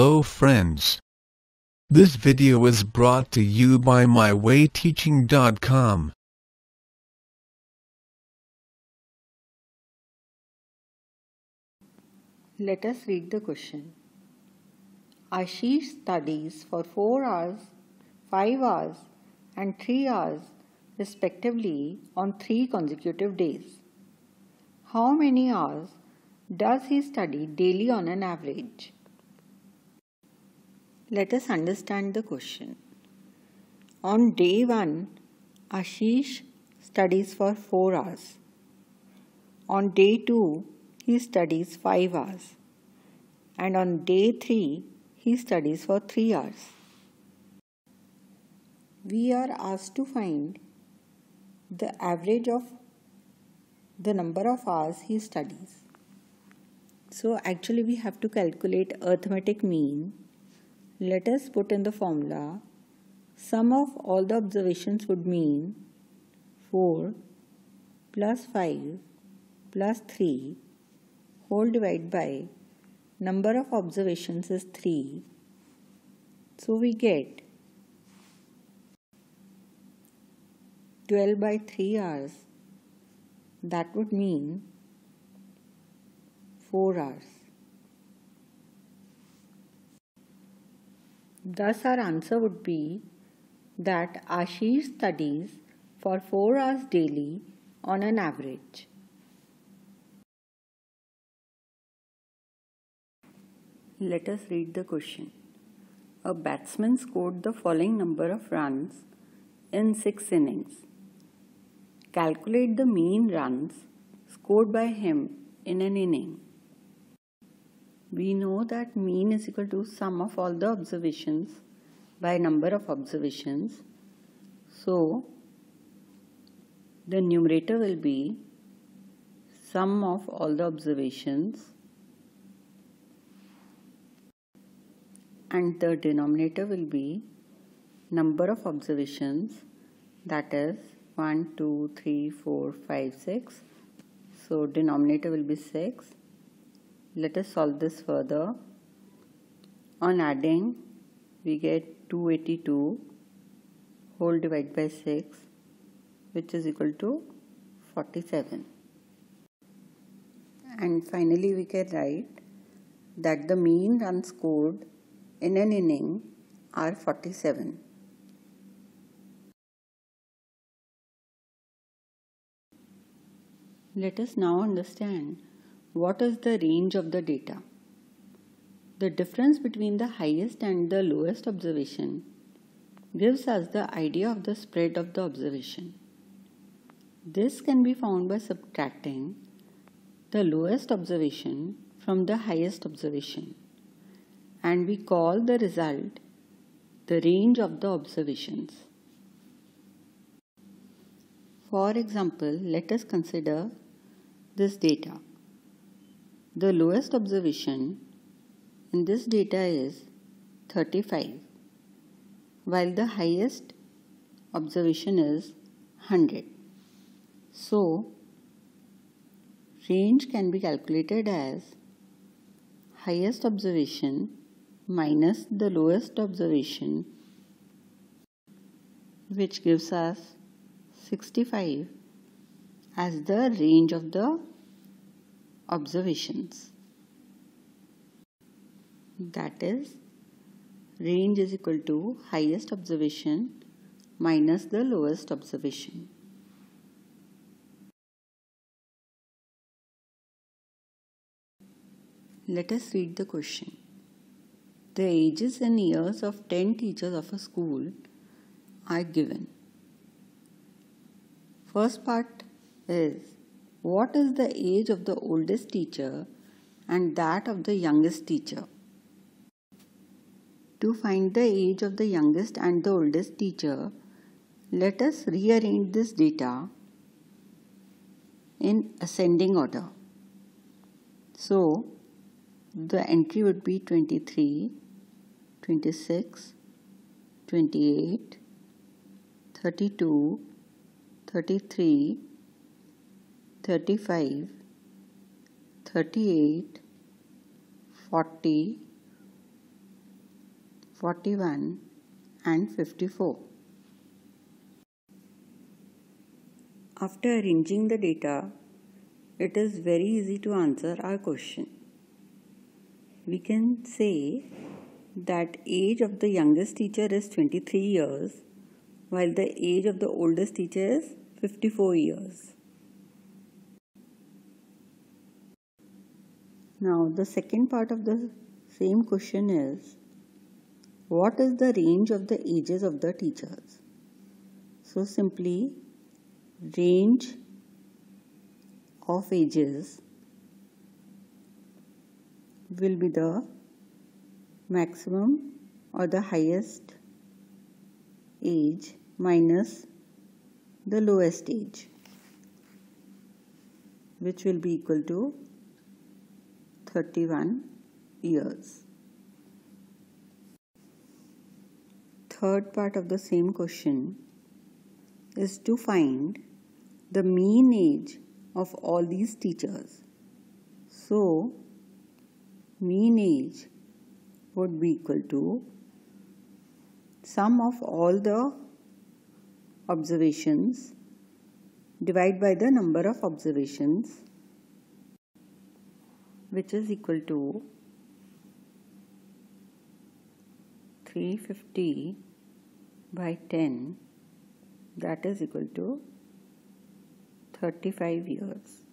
Hello friends. This video is brought to you by MyWayTeaching.com. Let us read the question. Ashish studies for 4 hours, 5 hours and 3 hours respectively on 3 consecutive days. How many hours does he study daily on an average? Let us understand the question. On day 1, Ashish studies for 4 hours. On day 2, he studies 5 hours. And on day 3, he studies for 3 hours. We are asked to find the average of the number of hours he studies. So actually we have to calculate arithmetic mean. Let us put in the formula, sum of all the observations would mean 4 plus 5 plus 3 whole divided by number of observations is 3. So we get 12 by 3 hours, that would mean 4 hours. Thus our answer would be that Ashish studies for 4 hours daily on an average. Let us read the question. A batsman scored the following number of runs in 6 innings. Calculate the mean runs scored by him in an inning. We know that mean is equal to sum of all the observations by number of observations. So, the numerator will be sum of all the observations and the denominator will be number of observations, that is 1, 2, 3, 4, 5, 6. So, denominator will be 6. Let us solve this further. On adding, we get 282 whole divided by 6, which is equal to 47. And finally, we can write that the mean runs scored in an inning are 47. Let us now understand what is the range of the data. The difference between the highest and the lowest observation gives us the idea of the spread of the observation. This can be found by subtracting the lowest observation from the highest observation, and we call the result the range of the observations. For example, let us consider this data. The lowest observation in this data is 35, while the highest observation is 100. So, range can be calculated as highest observation minus the lowest observation, which gives us 65 as the range of the observations. That is, range is equal to highest observation minus the lowest observation. Let us read the question. The ages and years of 10 teachers of a school are given. First part is, what is the age of the oldest teacher and that of the youngest teacher? To find the age of the youngest and the oldest teacher, let us rearrange this data in ascending order. So, the entry would be 23, 26, 28, 32, 33, 35, 38, 40, 41 and 54. After arranging the data, it is very easy to answer our question. We can say that age of the youngest teacher is 23 years, while the age of the oldest teacher is 54 years. Now the second part of the same question is, what is the range of the ages of the teachers? So simply range of ages will be the maximum or the highest age minus the lowest age, which will be equal to 31 years. Third part of the same question is to find the mean age of all these teachers. So mean age would be equal to sum of all the observations divided by the number of observations, which is equal to 350 by 10, that is equal to 35 years.